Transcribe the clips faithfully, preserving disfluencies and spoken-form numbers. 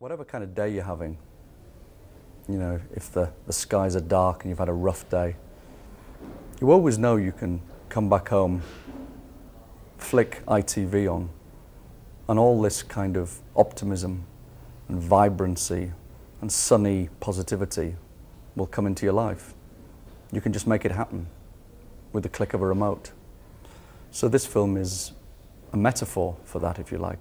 Whatever kind of day you're having, you know, if the, the skies are dark and you've had a rough day, you always know you can come back home, flick I T V on, and all this kind of optimism and vibrancy and sunny positivity will come into your life. You can just make it happen with the click of a remote. So this film is a metaphor for that, if you like.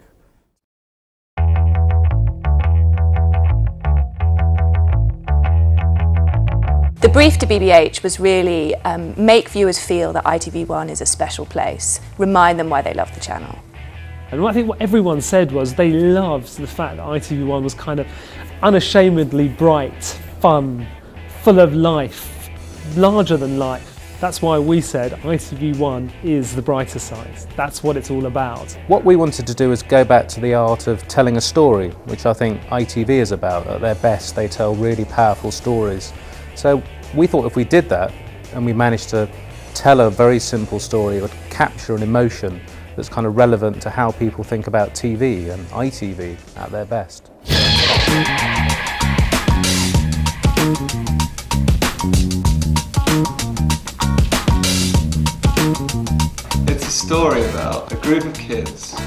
The brief to B B H was really um, make viewers feel that I T V one is a special place, remind them why they love the channel. And I think what everyone said was they loved the fact that I T V one was kind of unashamedly bright, fun, full of life, larger than life. That's why we said I T V one is the brighter side. That's what it's all about. What we wanted to do is go back to the art of telling a story, which I think I T V is about. At their best, they tell really powerful stories. So we thought if we did that and we managed to tell a very simple story or capture an emotion that's kind of relevant to how people think about T V and I T V at their best. It's a story about a group of kids in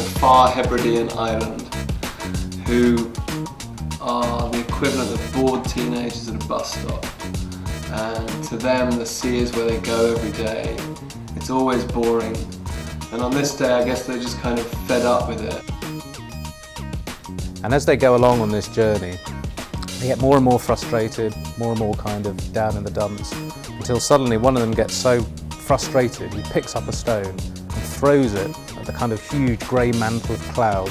a far Hebridean island who are the equivalent of bored teenagers at a bus stop, and to them the sea is where they go every day. It's always boring, and on this day I guess they're just kind of fed up with it. And as they go along on this journey they get more and more frustrated, more and more kind of down in the dumps, until suddenly one of them gets so frustrated he picks up a stone and throws it at the kind of huge grey mantle of cloud.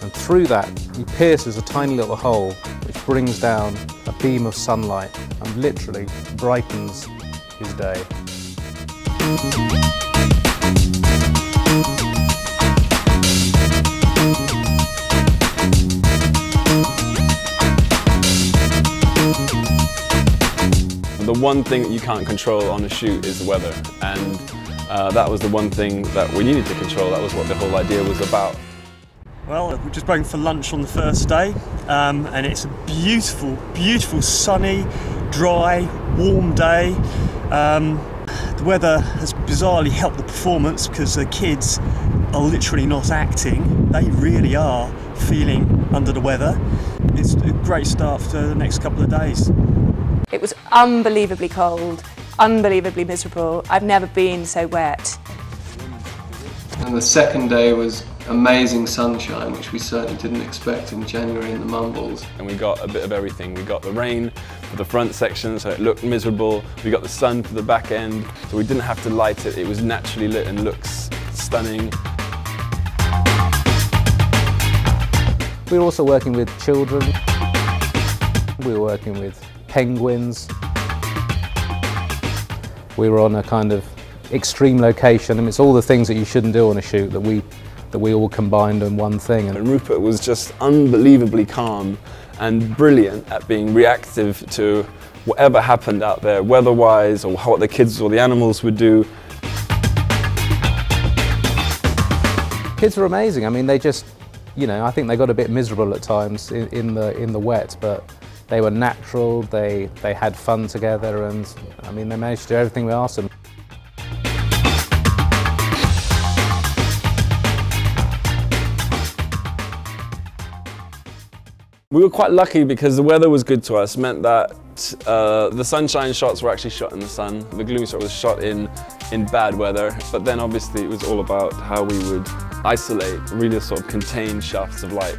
And through that, he pierces a tiny little hole which brings down a beam of sunlight and literally brightens his day. The one thing that you can't control on a shoot is the weather, and uh, that was the one thing that we needed to control. That was what the whole idea was about. Well, we're just going for lunch on the first day, um, and it's a beautiful, beautiful, sunny, dry, warm day. Um, the weather has bizarrely helped the performance because the kids are literally not acting. They really are feeling under the weather. It's a great start for the next couple of days. It was unbelievably cold, unbelievably miserable. I've never been so wet. And the second day was amazing sunshine, which we certainly didn't expect in January in the Mumbles. And we got a bit of everything. We got the rain for the front section, so it looked miserable. We got the sun for the back end, so we didn't have to light it. It was naturally lit and looks stunning. We were also working with children. We were working with penguins. We were on a kind of extreme location, and it's all the things that you shouldn't do on a shoot that we that we all combined in one thing. And Rupert was just unbelievably calm and brilliant at being reactive to whatever happened out there, weather-wise, or what the kids or the animals would do. Kids were amazing. I mean, they just, you know, I think they got a bit miserable at times in, in the in the wet, but they were natural. They they had fun together, and I mean, they managed to do everything we asked them. We were quite lucky because the weather was good to us, meant that uh, the sunshine shots were actually shot in the sun, the gloomy shot was shot in, in bad weather, but then obviously it was all about how we would isolate, really sort of contain shafts of light.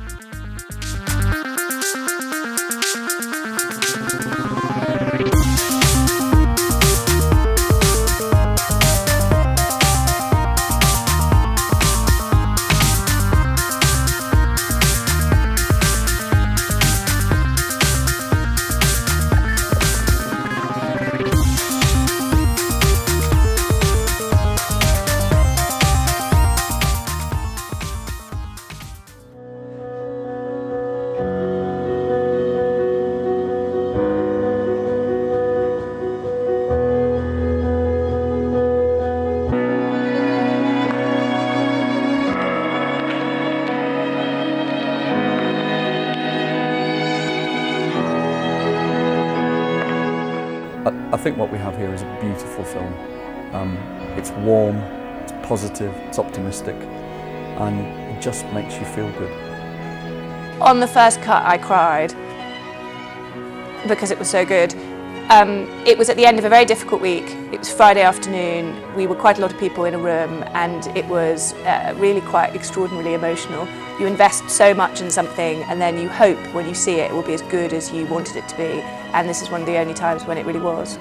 think what we have here is a beautiful film. Um, it's warm, it's positive, it's optimistic, and it just makes you feel good. On the first cut I cried because it was so good. Um, it was at the end of a very difficult week. It was Friday afternoon, we were quite a lot of people in a room, and it was uh, really quite extraordinarily emotional. You invest so much in something and then you hope when you see it, it will be as good as you wanted it to be, and this is one of the only times when it really was.